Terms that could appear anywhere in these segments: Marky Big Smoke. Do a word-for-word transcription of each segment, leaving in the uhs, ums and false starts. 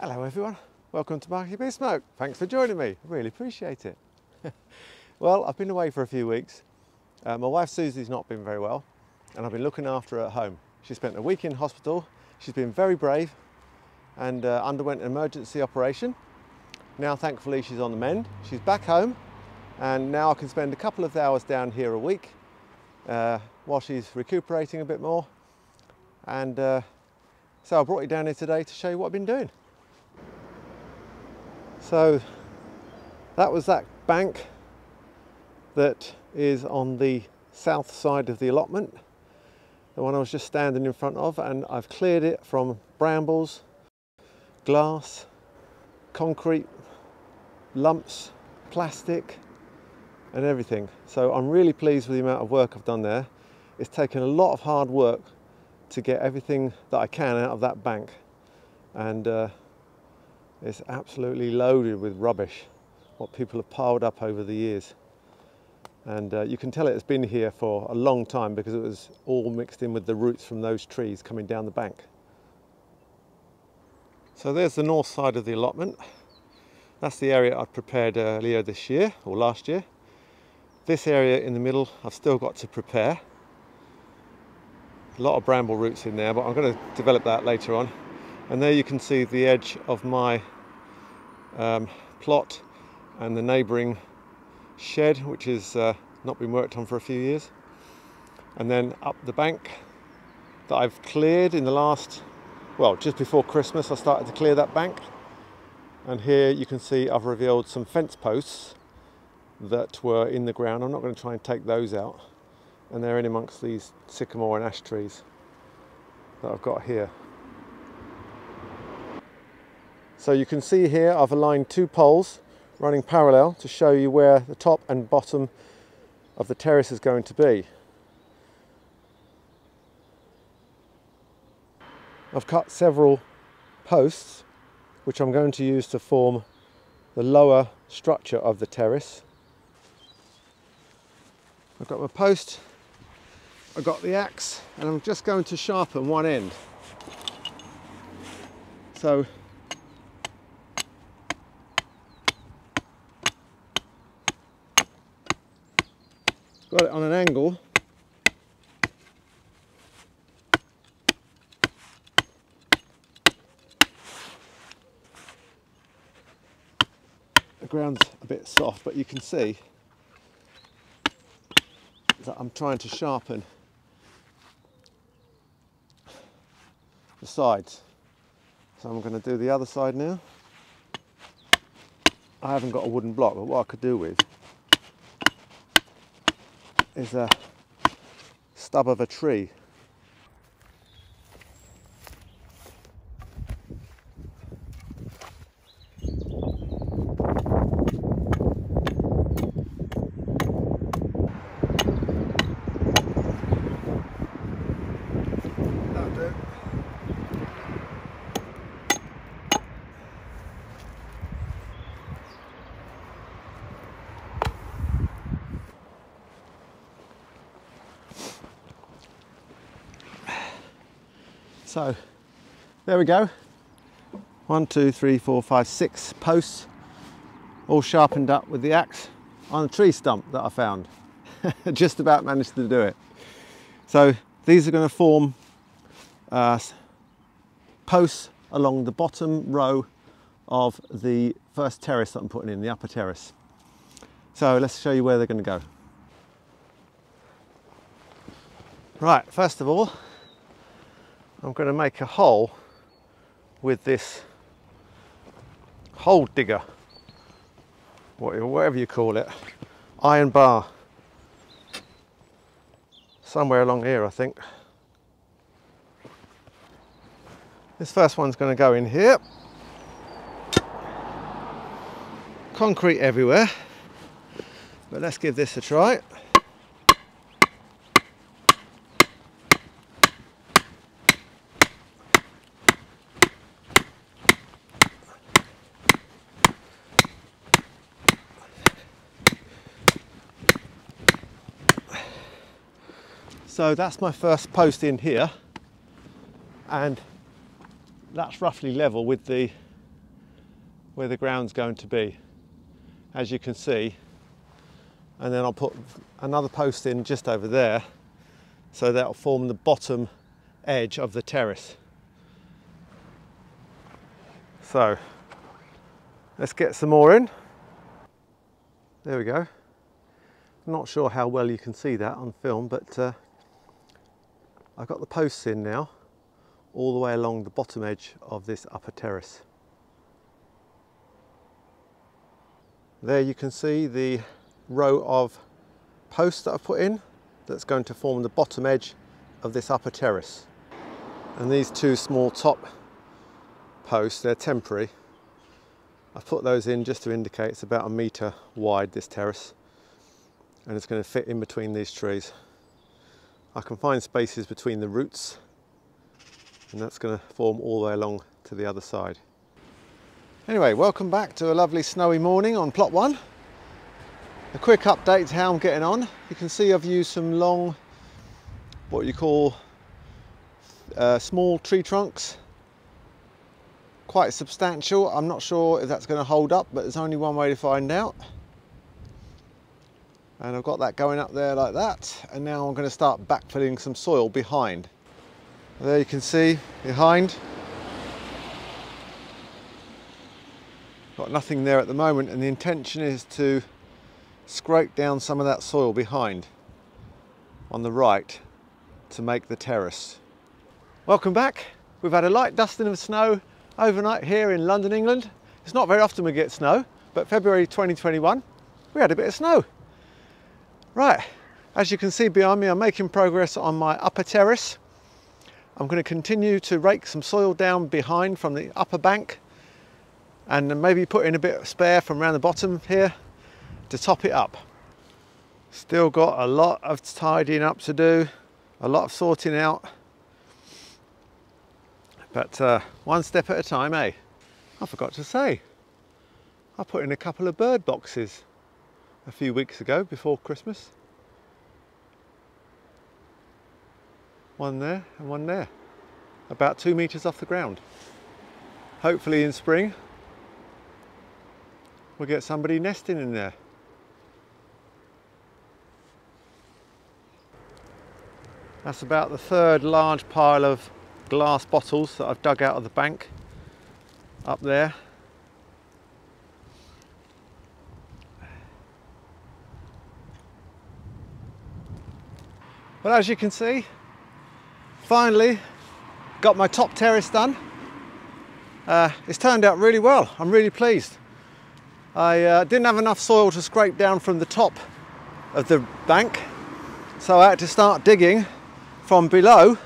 Hello everyone, welcome to Marky Big Smoke. Thanks for joining me, I really appreciate it. Well, I've been away for a few weeks. Uh, my wife Susie's not been very well and I've been looking after her at home. She spent a week in hospital, she's been very brave and uh, underwent an emergency operation. Now thankfully she's on the mend, she's back home and now I can spend a couple of hours down here a week uh, while she's recuperating a bit more. And uh, so I brought you down here today to show you what I've been doing. So that was that bank that is on the south side of the allotment, the one I was just standing in front of, and I've cleared it from brambles, glass, concrete, lumps, plastic and everything. So I'm really pleased with the amount of work I've done there. It's taken a lot of hard work to get everything that I can out of that bank, and uh, it's absolutely loaded with rubbish, what people have piled up over the years. And uh, you can tell it's been here for a long time because it was all mixed in with the roots from those trees coming down the bank. So there's the north side of the allotment. That's the area I prepared earlier this year, or last year. This area in the middle I've still got to prepare. A lot of bramble roots in there, but I'm going to develop that later on. And there you can see the edge of my um, plot and the neighbouring shed, which has uh, not been worked on for a few years. And then up the bank that I've cleared in the last, well, just before Christmas I started to clear that bank. And here you can see I've revealed some fence posts that were in the ground. I'm not going to try and take those out. And they're in amongst these sycamore and ash trees that I've got here. So you can see here I've aligned two poles running parallel to show you where the top and bottom of the terrace is going to be. I've cut several posts which I'm going to use to form the lower structure of the terrace. I've got my post, I've got the axe, and I'm just going to sharpen one end. So got it on an angle. The ground's a bit soft, but you can see that I'm trying to sharpen the sides. So I'm going to do the other side now. I haven't got a wooden block, but what I could do with is a stub of a tree. That'll do. So there we go, one, two, three, four, five, six posts, all sharpened up with the axe on a tree stump that I found. Just about managed to do it. So these are going to form uh, posts along the bottom row of the first terrace that I'm putting in, the upper terrace. So let's show you where they're going to go. Right, first of all, I'm going to make a hole with this hole digger, whatever you call it, iron bar. Somewhere along here, I think. This first one's going to go in here. Concrete everywhere, but let's give this a try. So that's my first post in here, and that's roughly level with the where the ground's going to be, as you can see. And then I'll put another post in just over there, so that'll form the bottom edge of the terrace. So let's get some more in. There we go. I'm not sure how well you can see that on film, but uh, I've got the posts in now all the way along the bottom edge of this upper terrace. There you can see the row of posts that I've put in that's going to form the bottom edge of this upper terrace. And these two small top posts, they're temporary. I've put those in just to indicate it's about a metre wide, this terrace, and it's going to fit in between these trees. I can find spaces between the roots, and that's going to form all the way along to the other side. Anyway, welcome back to a lovely snowy morning on plot one. A quick update to how I'm getting on. You can see I've used some long, what you call uh, small tree trunks, quite substantial. I'm not sure if that's going to hold up, but there's only one way to find out. And I've got that going up there like that, and now I'm going to start backfilling some soil behind. There you can see behind. Got nothing there at the moment, and the intention is to scrape down some of that soil behind on the right to make the terrace. Welcome back. We've had a light dusting of snow overnight here in London, England. It's not very often we get snow, but February twenty twenty-one we had a bit of snow. Right, as you can see behind me, I'm making progress on my upper terrace. I'm going to continue to rake some soil down behind from the upper bank, and maybe put in a bit of spare from around the bottom here to top it up. Still got a lot of tidying up to do, a lot of sorting out, but uh, one step at a time, eh? I forgot to say, I put in a couple of bird boxes a few weeks ago before Christmas. One there and one there, about two meters off the ground. Hopefully in spring we'll get somebody nesting in there. That's about the third large pile of glass bottles that I've dug out of the bank up there. Well, as you can see, finally got my top terrace done. Uh, it's turned out really well. I'm really pleased. I uh, didn't have enough soil to scrape down from the top of the bank, so I had to start digging from below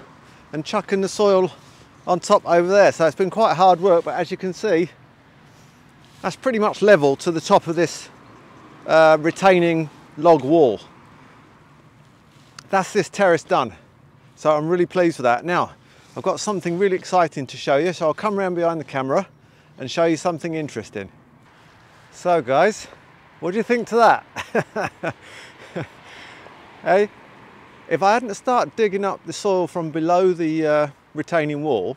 and chucking the soil on top over there. So it's been quite hard work, but as you can see, that's pretty much level to the top of this uh, retaining log wall. That's this terrace done. So I'm really pleased with that. Now, I've got something really exciting to show you, so I'll come around behind the camera and show you something interesting. So guys, what do you think to that? Hey? If I hadn't started digging up the soil from below the uh, retaining wall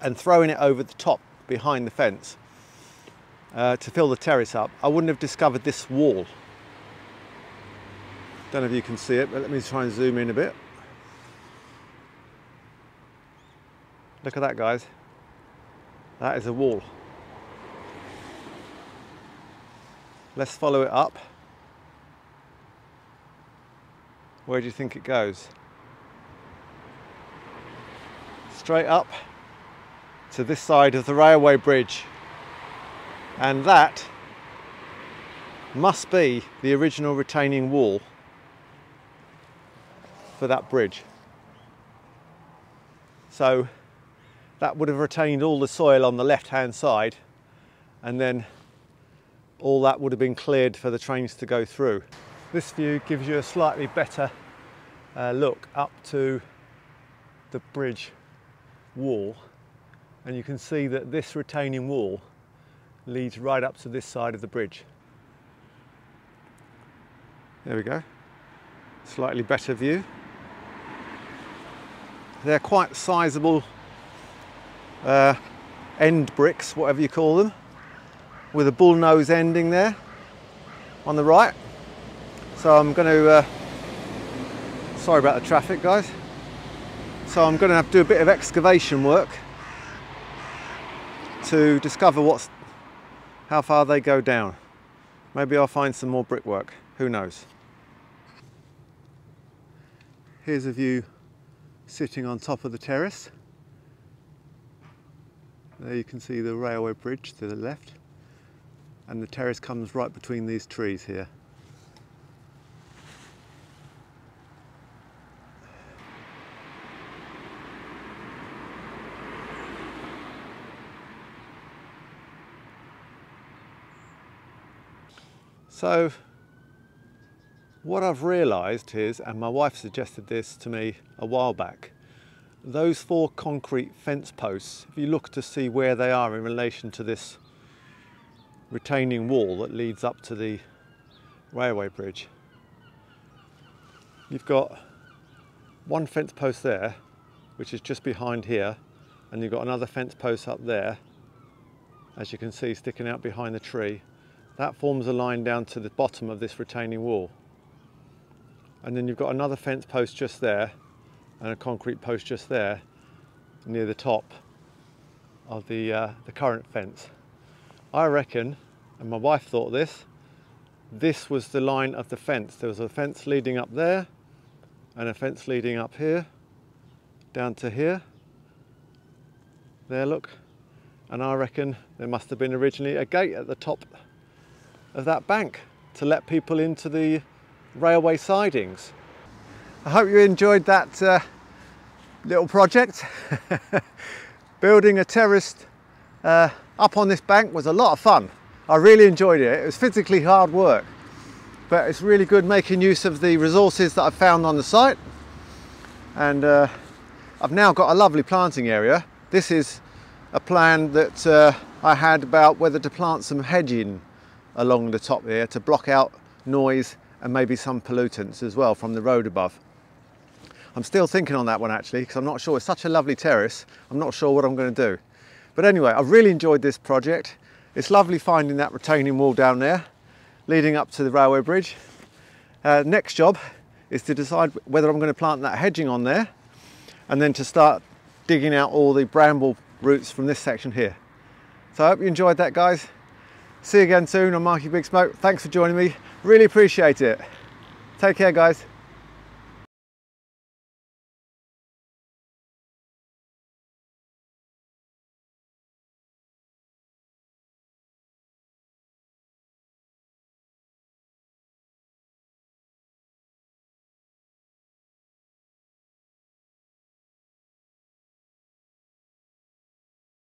and throwing it over the top behind the fence uh, to fill the terrace up, I wouldn't have discovered this wall. Don't know if you can see it, but let me try and zoom in a bit. Look at that, guys. That is a wall. Let's follow it up. Where do you think it goes? Straight up to this side of the railway bridge. And that must be the original retaining wall for that bridge. So that would have retained all the soil on the left-hand side, and then all that would have been cleared for the trains to go through. This view gives you a slightly better uh, look up to the bridge wall, and you can see that this retaining wall leads right up to this side of the bridge. There we go, slightly better view. They're quite sizable uh, end bricks, whatever you call them, with a bull nose ending there on the right. So I'm going to, uh, sorry about the traffic guys, so I'm going to have to do a bit of excavation work to discover what's, how far they go down. Maybe I'll find some more brickwork, who knows. Here's a view sitting on top of the terrace. There you can see the railway bridge to the left, and the terrace comes right between these trees here. So what I've realised is, and my wife suggested this to me a while back, those four concrete fence posts, if you look to see where they are in relation to this retaining wall that leads up to the railway bridge, you've got one fence post there, which is just behind here, and you've got another fence post up there, as you can see, sticking out behind the tree. That forms a line down to the bottom of this retaining wall. And then you've got another fence post just there and a concrete post just there near the top of the, uh, the current fence. I reckon, and my wife thought this, this was the line of the fence. There was a fence leading up there and a fence leading up here, down to here. There, look. And I reckon there must have been originally a gate at the top of that bank to let people into the railway sidings. I hope you enjoyed that uh, little project. Building a terrace uh, up on this bank was a lot of fun. I really enjoyed it. It was physically hard work, but it's really good making use of the resources that I've found on the site. And uh, I've now got a lovely planting area. This is a plan that uh, I had about whether to plant some hedging along the top here to block out noise and maybe some pollutants as well from the road above. I'm still thinking on that one actually, because I'm not sure. It's such a lovely terrace, I'm not sure what I'm going to do. But anyway, I've really enjoyed this project. It's lovely finding that retaining wall down there leading up to the railway bridge. Uh, next job is to decide whether I'm going to plant that hedging on there, and then to start digging out all the bramble roots from this section here. So I hope you enjoyed that guys. See you again soon on Marky Big Smoke. Thanks for joining me. Really appreciate it. Take care, guys.